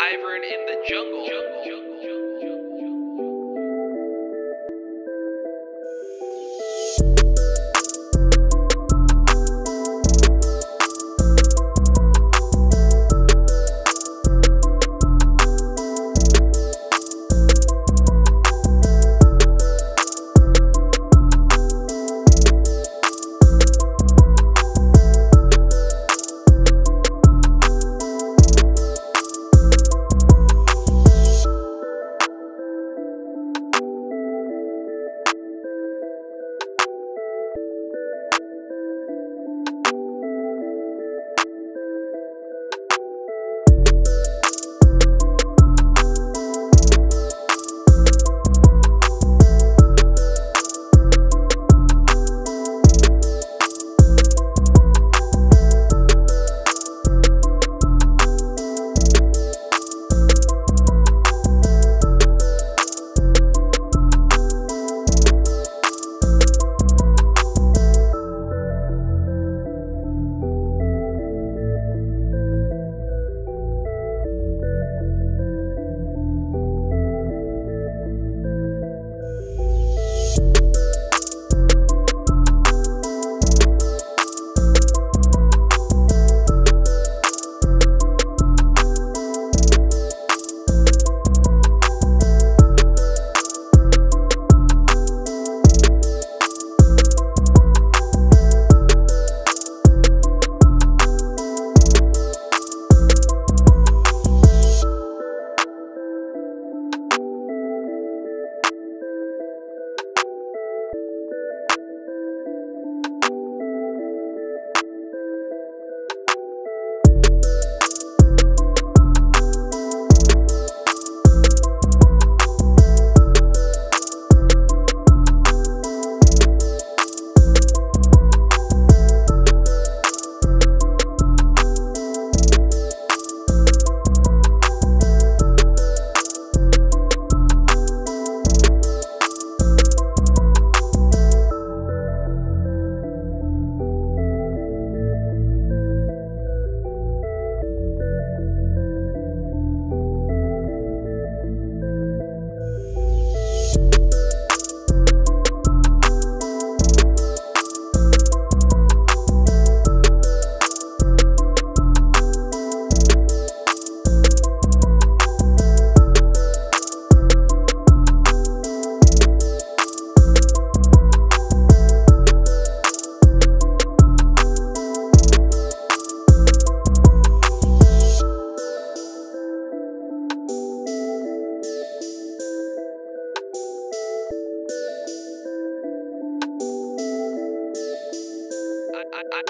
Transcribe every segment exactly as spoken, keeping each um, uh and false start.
Ivern in the jungle. jungle, jungle, jungle.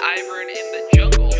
Ivern in the jungle.